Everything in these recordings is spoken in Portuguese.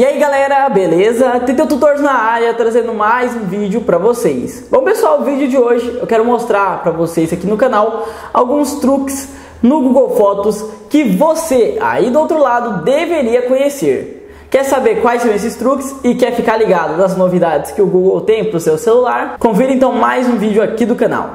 E aí galera, beleza? Teteu Tutors na área, trazendo mais um vídeo pra vocês. Bom pessoal, o vídeo de hoje eu quero mostrar pra vocês aqui no canal alguns truques no Google Fotos que você aí do outro lado deveria conhecer. Quer saber quais são esses truques e quer ficar ligado nas novidades que o Google tem pro seu celular? Confira então mais um vídeo aqui do canal.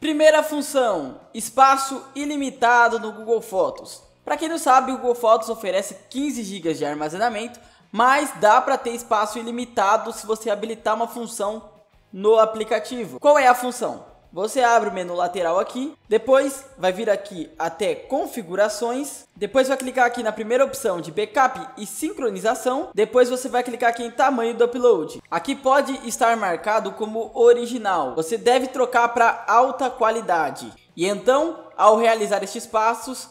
Primeira função, espaço ilimitado no Google Fotos. Para quem não sabe, o Google Photos oferece 15 GB de armazenamento, mas dá para ter espaço ilimitado se você habilitar uma função no aplicativo. Qual é a função? Você abre o menu lateral aqui, depois vai vir aqui até configurações, depois vai clicar aqui na primeira opção de backup e sincronização, depois você vai clicar aqui em tamanho do upload. Aqui pode estar marcado como original, você deve trocar para alta qualidade. E então, ao realizar estes passos,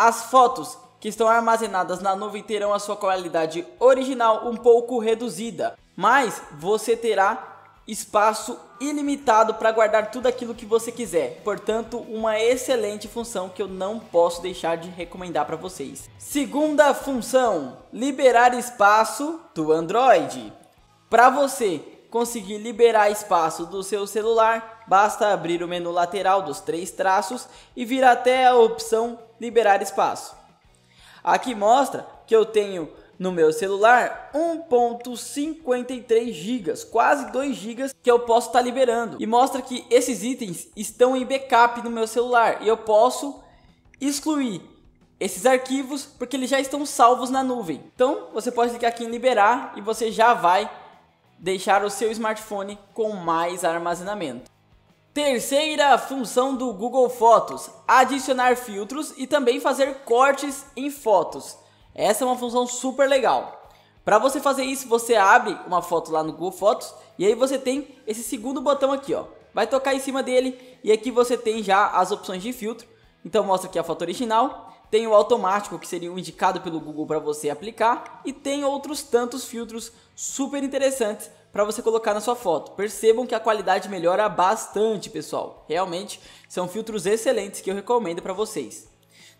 as fotos que estão armazenadas na nuvem terão a sua qualidade original um pouco reduzida, mas você terá espaço ilimitado para guardar tudo aquilo que você quiser. Portanto, uma excelente função que eu não posso deixar de recomendar para vocês. Segunda função, liberar espaço do Android. Para você conseguir liberar espaço do seu celular, basta abrir o menu lateral dos três traços e vir até a opção liberar espaço. Aqui mostra que eu tenho no meu celular 1.53 GB, quase 2 GB que eu posso estar liberando, e mostra que esses itens estão em backup no meu celular e eu posso excluir esses arquivos porque eles já estão salvos na nuvem. Então você pode clicar aqui em liberar e você já vai deixar o seu smartphone com mais armazenamento. Terceira função do Google Fotos, adicionar filtros e também fazer cortes em fotos. Essa é uma função super legal. Para você fazer isso, você abre uma foto lá no Google Fotos e aí você tem esse segundo botão aqui, ó. Vai tocar em cima dele e aqui você tem já as opções de filtro. Então mostra aqui a foto original, tem o automático que seria o indicado pelo Google para você aplicar e tem outros tantos filtros super interessantes para você colocar na sua foto. Percebam que a qualidade melhora bastante, pessoal. Realmente são filtros excelentes que eu recomendo para vocês.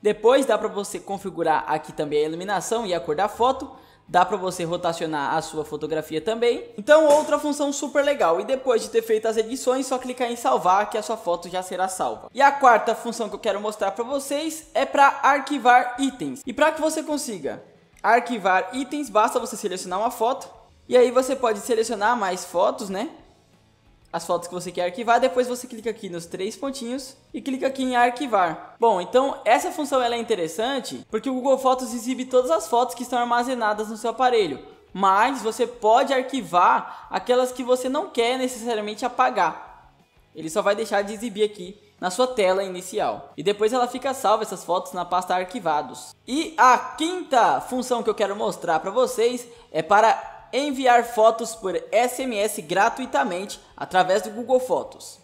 Depois dá para você configurar aqui também a iluminação e a cor da foto. Dá para você rotacionar a sua fotografia também. Então outra função super legal. E depois de ter feito as edições, só clicar em salvar que a sua foto já será salva. E a quarta função que eu quero mostrar para vocês é para arquivar itens. E para que você consiga arquivar itens, basta você selecionar uma foto. E aí você pode selecionar mais fotos, né? As fotos que você quer arquivar. Depois você clica aqui nos três pontinhos e clica aqui em arquivar. Bom, então essa função ela é interessante porque o Google Fotos exibe todas as fotos que estão armazenadas no seu aparelho. Mas você pode arquivar aquelas que você não quer necessariamente apagar. Ele só vai deixar de exibir aqui na sua tela inicial. E depois ela fica salva essas fotos na pasta arquivados. E a quinta função que eu quero mostrar para vocês é para enviar fotos por SMS gratuitamente através do Google Fotos.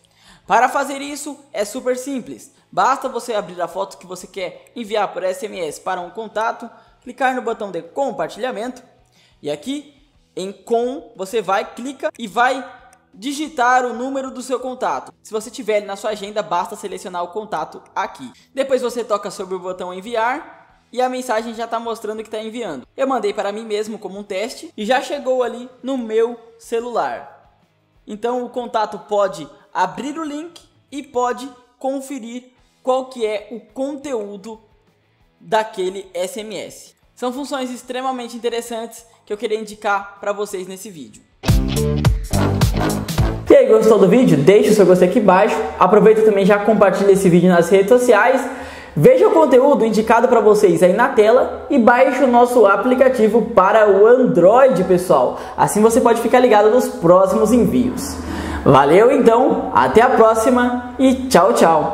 Para fazer isso é super simples, basta você abrir a foto que você quer enviar por SMS para um contato, clicar no botão de compartilhamento e aqui em com você vai, clica e vai digitar o número do seu contato. Se você tiver ele na sua agenda, basta selecionar o contato aqui. Depois você toca sobre o botão enviar e a mensagem já está mostrando que está enviando. Eu mandei para mim mesmo como um teste e já chegou ali no meu celular. Então o contato pode abrir o link e pode conferir qual que é o conteúdo daquele SMS. São funções extremamente interessantes que eu queria indicar para vocês nesse vídeo. E aí, gostou do vídeo? Deixa o seu gostei aqui embaixo. Aproveita também já compartilha esse vídeo nas redes sociais. Veja o conteúdo indicado para vocês aí na tela e baixe o nosso aplicativo para o Android, pessoal. Assim você pode ficar ligado nos próximos envios. Valeu então, até a próxima e tchau, tchau!